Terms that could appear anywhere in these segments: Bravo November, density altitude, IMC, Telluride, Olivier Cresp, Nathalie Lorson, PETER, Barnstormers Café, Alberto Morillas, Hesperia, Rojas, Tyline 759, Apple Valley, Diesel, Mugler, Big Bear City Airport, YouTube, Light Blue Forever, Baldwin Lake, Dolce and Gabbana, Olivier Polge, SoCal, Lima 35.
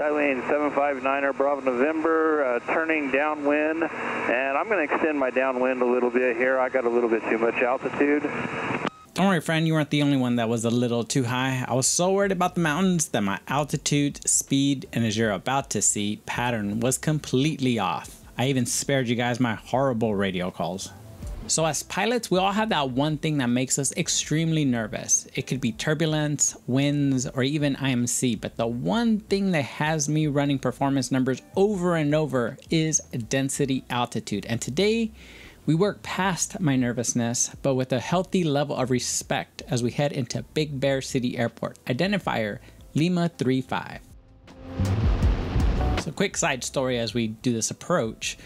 Tyline 759 or Bravo November, turning downwind, and I'm going to extend my downwind a little bit here. I got a little bit too much altitude. Don't worry, friend, you weren't the only one that was a little too high. I was so worried about the mountains that my altitude, speed, and as you're about to see, pattern was completely off. I even spared you guys my horrible radio calls. So as pilots, we all have that one thing that makes us extremely nervous. It could be turbulence, winds, or even IMC, but the one thing that has me running performance numbers over and over is density altitude. And today, we work past my nervousness, but with a healthy level of respect as we head into Big Bear City Airport, identifier Lima 35. So quick side story as we do this approach.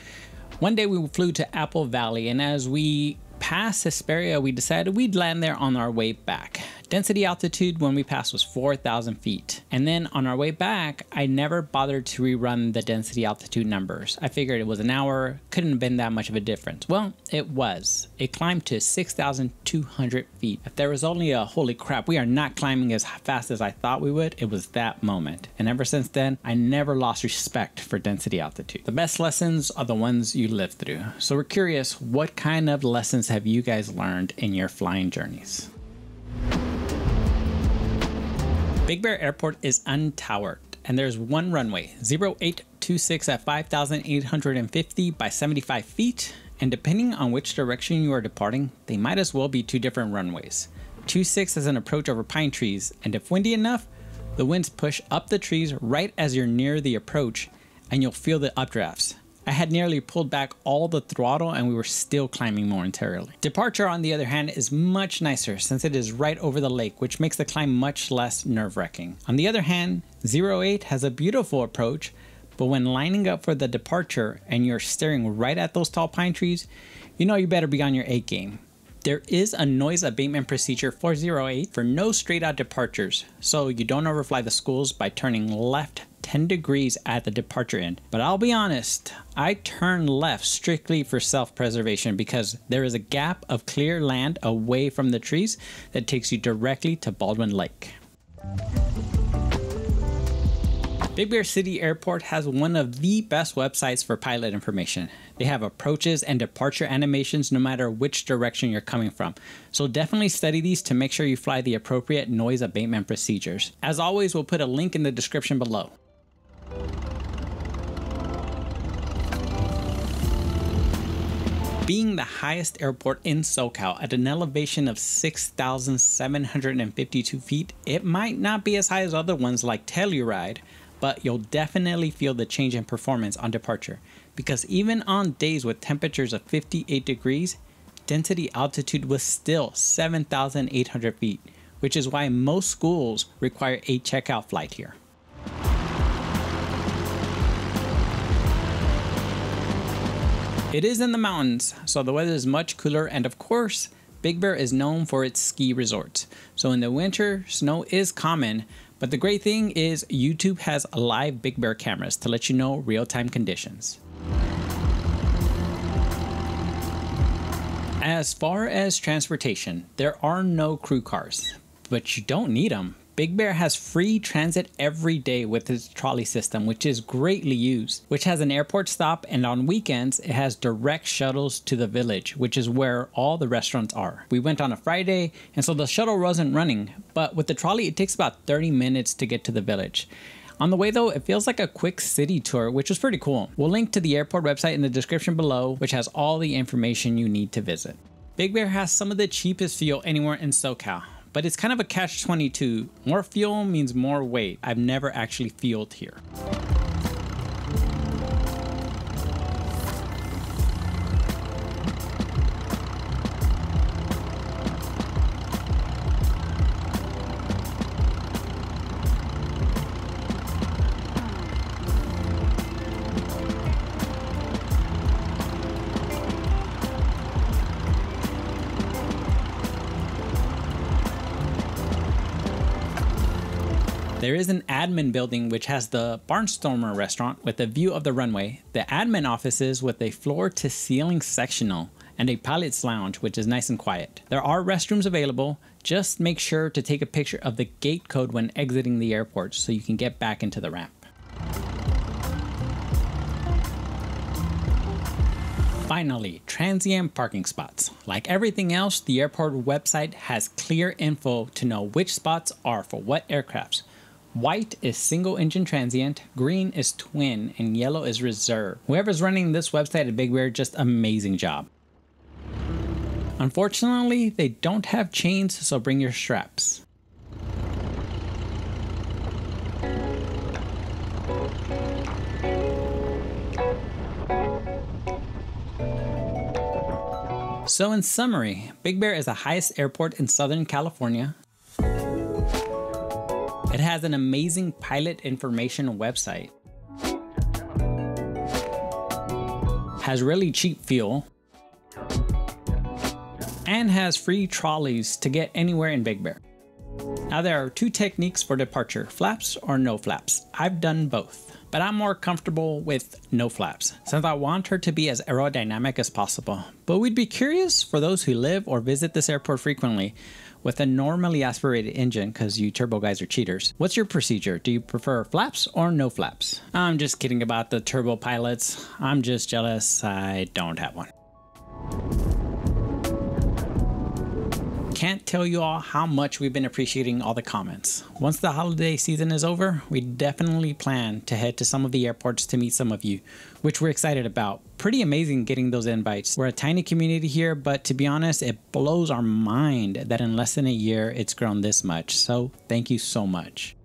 One day we flew to Apple Valley, and as we passed Hesperia, we decided we'd land there on our way back. Density altitude when we passed was 4,000 feet. And then on our way back, I never bothered to rerun the density altitude numbers. I figured it was an hour, couldn't have been that much of a difference. Well, it was. It climbed to 6,200 feet. If there was only a holy crap, we are not climbing as fast as I thought we would, it was that moment. And ever since then, I never lost respect for density altitude. The best lessons are the ones you live through. So we're curious, what kind of lessons have you guys learned in your flying journeys? Big Bear Airport is untowered, and there's one runway, 0826 at 5,850 by 75 feet, and depending on which direction you are departing, they might as well be two different runways. 26 is an approach over pine trees, and if windy enough, the winds push up the trees right as you're near the approach, and you'll feel the updrafts. I had nearly pulled back all the throttle and we were still climbing momentarily. Departure, on the other hand, is much nicer since it is right over the lake, which makes the climb much less nerve-wracking. On the other hand, 08 has a beautiful approach, but when lining up for the departure and you're staring right at those tall pine trees, you know you better be on your A game. There is a noise abatement procedure for 08 for no straight-out departures, so you don't overfly the schools by turning left 10 degrees at the departure end. But I'll be honest, I turn left strictly for self-preservation because there is a gap of clear land away from the trees that takes you directly to Baldwin Lake. Big Bear City Airport has one of the best websites for pilot information. They have approaches and departure animations no matter which direction you're coming from. So definitely study these to make sure you fly the appropriate noise abatement procedures. As always, we'll put a link in the description below. Being the highest airport in SoCal at an elevation of 6,752 feet, it might not be as high as other ones like Telluride, but you'll definitely feel the change in performance on departure. Because even on days with temperatures of 58 degrees, density altitude was still 7,800 feet, which is why most schools require a checkout flight here. It is in the mountains, so the weather is much cooler, and of course, Big Bear is known for its ski resorts. So in the winter, snow is common, but the great thing is YouTube has live Big Bear cameras to let you know real-time conditions. As far as transportation, there are no crew cars, but you don't need them. Big Bear has free transit every day with its trolley system, which is greatly used, which has an airport stop, and on weekends, it has direct shuttles to the village, which is where all the restaurants are. We went on a Friday, and so the shuttle wasn't running, but with the trolley, it takes about 30 minutes to get to the village. On the way though, it feels like a quick city tour, which is pretty cool. We'll link to the airport website in the description below, which has all the information you need to visit. Big Bear has some of the cheapest fuel anywhere in SoCal. But it's kind of a catch-22. More fuel means more weight. I've never actually fueled here. There is an admin building which has the Barnstormer restaurant with a view of the runway, the admin offices with a floor-to-ceiling sectional, and a pilot's lounge which is nice and quiet. There are restrooms available, just make sure to take a picture of the gate code when exiting the airport so you can get back into the ramp. Finally, transient parking spots. Like everything else, the airport website has clear info to know which spots are for what aircrafts. White is single engine transient, green is twin, and yellow is reserve. Whoever's running this website at Big Bear, just amazing job. Unfortunately, they don't have chains, so bring your straps. So in summary, Big Bear is the highest airport in Southern California. It has an amazing pilot information website. Has really cheap fuel. And has free trolleys to get anywhere in Big Bear. Now there are two techniques for departure, flaps or no flaps. I've done both, but I'm more comfortable with no flaps since I want her to be as aerodynamic as possible. But we'd be curious for those who live or visit this airport frequently with a normally aspirated engine, because you turbo guys are cheaters. What's your procedure? Do you prefer flaps or no flaps? I'm just kidding about the turbo pilots. I'm just jealous I don't have one. Can't tell you all how much we've been appreciating all the comments. Once the holiday season is over, we definitely plan to head to some of the airports to meet some of you, which we're excited about. Pretty amazing getting those invites. We're a tiny community here, but to be honest, it blows our mind that in less than a year, it's grown this much. So thank you so much.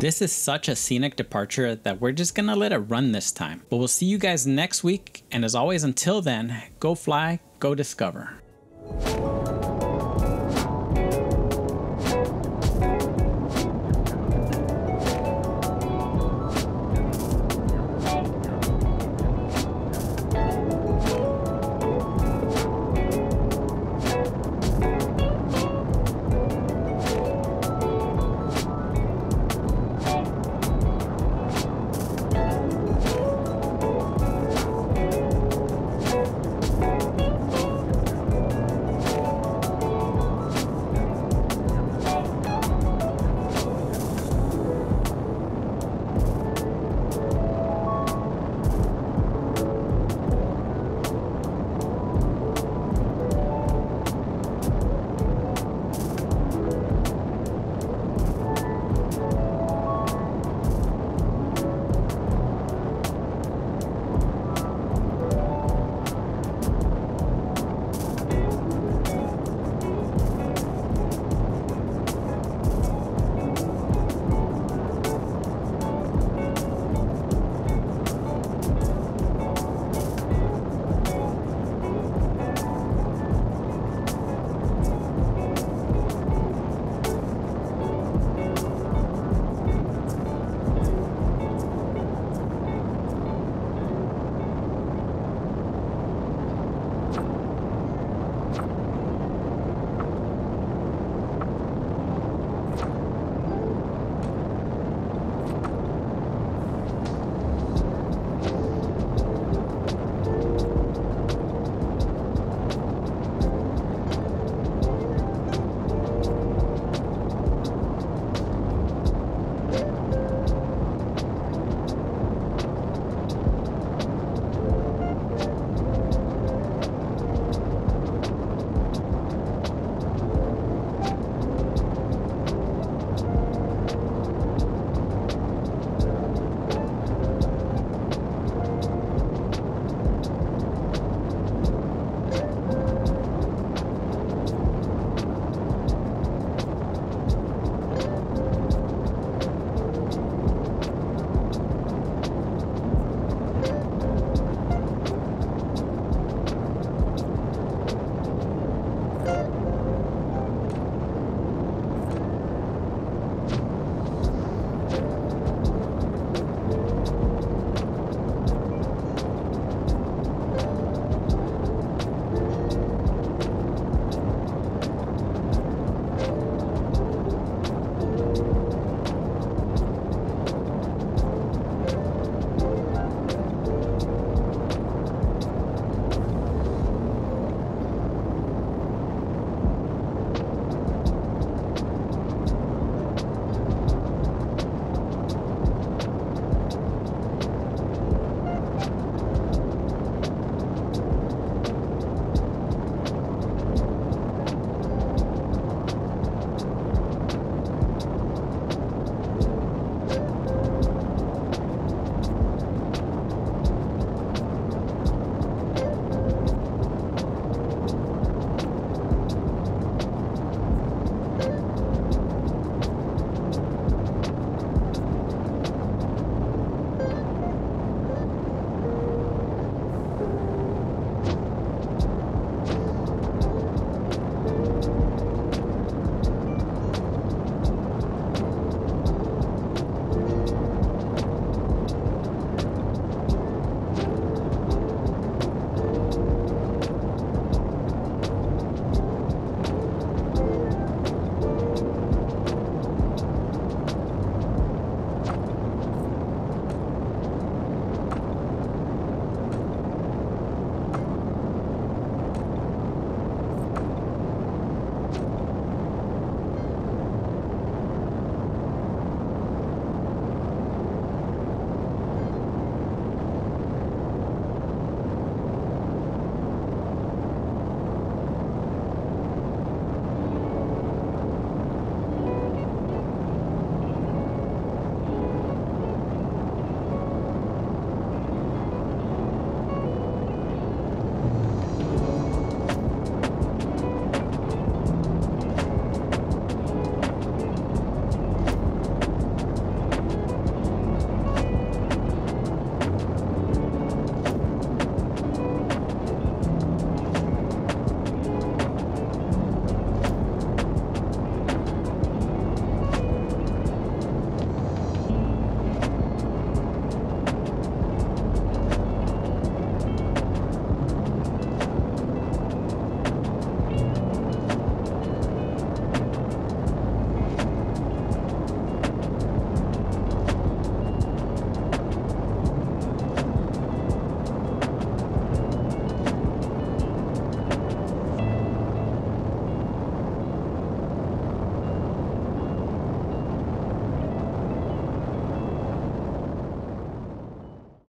This is such a scenic departure that we're just gonna let it run this time. But we'll see you guys next week. And as always, until then, go fly, go discover.